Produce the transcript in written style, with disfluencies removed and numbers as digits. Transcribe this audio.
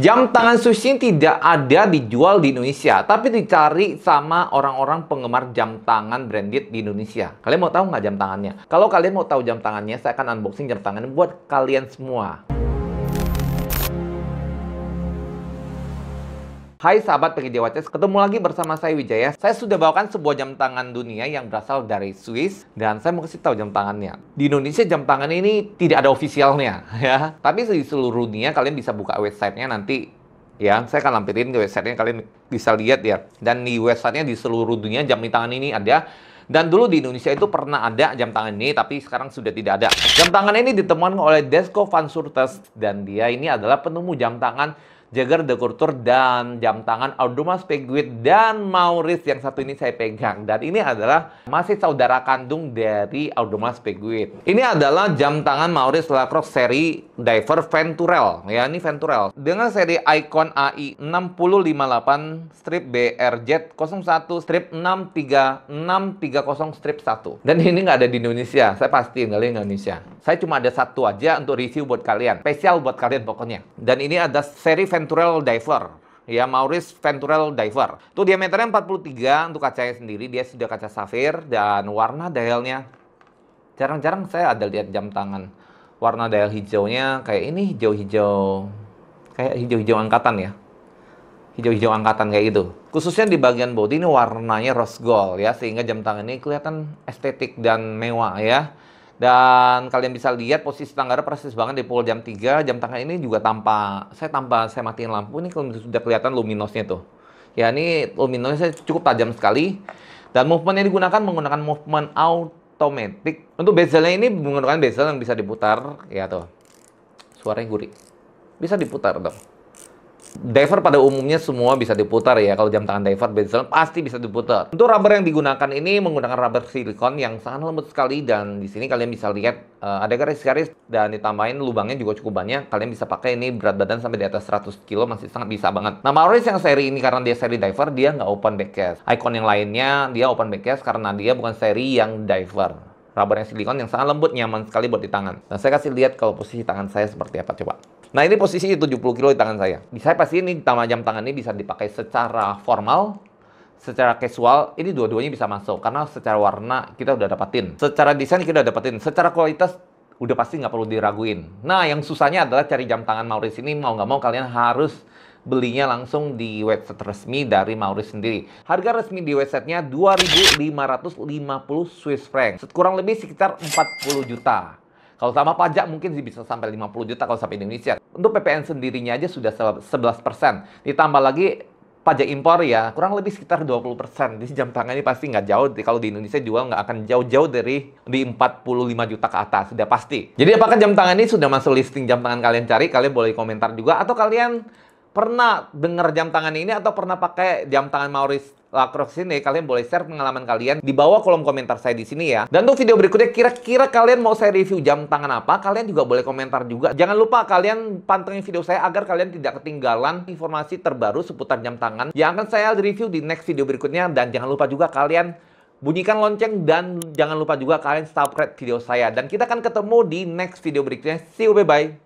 Jam tangan Sushin tidak ada dijual di Indonesia, tapi dicari sama orang-orang penggemar jam tangan branded di Indonesia. Kalian mau tahu nggak jam tangannya? Kalau kalian mau tahu jam tangannya, saya akan unboxing jam tangan buat kalian semua. Hai sahabat Pgjwatches, ketemu lagi bersama saya Wijaya. Saya sudah bawakan sebuah jam tangan dunia yang berasal dari Swiss dan saya mau kasih tahu jam tangannya. Di Indonesia jam tangan ini tidak ada ofisialnya ya. Tapi di seluruh dunia kalian bisa buka websitenya nanti ya. Saya akan lampirin ke websitenya, kalian bisa lihat ya. Dan di websitenya di seluruh dunia jam tangan ini ada. Dan dulu di Indonesia itu pernah ada jam tangan ini, tapi sekarang sudah tidak ada. Jam tangan ini ditemukan oleh Desco Van Surtas dan dia ini adalah penemu jam tangan Jaeger-LeCoultre dan jam tangan Audemars Piguet dan Maurice yang satu ini saya pegang. Dan ini adalah masih saudara kandung dari Audemars Piguet. Ini adalah jam tangan Maurice Lacroix seri Diver Venturer. Ya, ini Venturer. Dengan seri Icon AI 6058-BRJ01-63630-1. Dan ini nggak ada di Indonesia. Saya pasti nggak ada di Indonesia. Saya cuma ada satu aja untuk review buat kalian. Spesial buat kalian pokoknya. Dan ini ada seri Venturer Diver ya, Maurice Venturer Diver. Tuh diameternya 43 untuk kacanya sendiri, dia sudah kaca safir dan warna dialnya jarang-jarang saya ada lihat jam tangan warna dial hijaunya kayak ini, hijau-hijau kayak hijau-hijau angkatan ya. Hijau-hijau angkatan kayak gitu. Khususnya di bagian body ini warnanya rose gold ya, sehingga jam tangan ini kelihatan estetik dan mewah ya. Dan kalian bisa lihat posisi tanggarnya persis banget di pukul jam 3. Jam tangan ini juga tanpa saya matiin lampu ini sudah kelihatan luminosnya tuh. Ya ini luminosnya cukup tajam sekali. Dan movement yang digunakan menggunakan movement automatic. Untuk bezelnya ini menggunakan bezel yang bisa diputar. Ya tuh, suaranya gurih. Bisa diputar tuh. Diver pada umumnya semua bisa diputar ya. Kalau jam tangan diver bezel pasti bisa diputar. Untuk rubber yang digunakan ini menggunakan rubber silikon yang sangat lembut sekali. Dan di sini kalian bisa lihat ada garis-garis dan ditambahin lubangnya juga cukup banyak. Kalian bisa pakai ini berat badan sampai di atas 100 kg masih sangat bisa banget. Nah Maurice yang seri ini karena dia seri diver dia nggak open back case. Icon yang lainnya dia open back case karena dia bukan seri yang diver. Rubber yang silikon yang sangat lembut, nyaman sekali buat di tangan. Nah, saya kasih lihat kalau posisi tangan saya seperti apa, coba. Nah, ini posisi 70 kg di tangan saya. Saya pasti ini tambah jam tangan ini bisa dipakai secara formal, secara casual. Ini dua-duanya bisa masuk, karena secara warna kita udah dapatin. Secara desain kita udah dapatin. Secara kualitas udah pasti nggak perlu diraguin. Nah, yang susahnya adalah cari jam tangan Maurice ini. Mau nggak mau kalian harus belinya langsung di website resmi dari Maurice sendiri. Harga resmi di websitenya 2.550 Swiss franc, kurang lebih sekitar 40 juta. Kalau sama pajak mungkin sih bisa sampai 50 juta kalau sampai Indonesia. Untuk PPN sendirinya aja sudah 11%. Ditambah lagi pajak impor ya, kurang lebih sekitar 20%. Jadi jam tangan ini pasti nggak jauh, kalau di Indonesia juga nggak akan jauh-jauh dari di 45 juta ke atas, sudah pasti. Jadi apakah jam tangan ini sudah masuk listing jam tangan kalian cari? Kalian boleh komentar juga, atau kalian pernah dengar jam tangan ini atau pernah pakai jam tangan Maurice Lacroix ini? Kalian boleh share pengalaman kalian di bawah kolom komentar saya di sini ya. Dan untuk video berikutnya kira-kira kalian mau saya review jam tangan apa? Kalian juga boleh komentar juga. Jangan lupa kalian pantengin video saya agar kalian tidak ketinggalan informasi terbaru seputar jam tangan yang akan saya review di next video berikutnya. Dan jangan lupa juga kalian bunyikan lonceng dan jangan lupa juga kalian subscribe video saya. Dan kita akan ketemu di next video berikutnya. See you, bye-bye.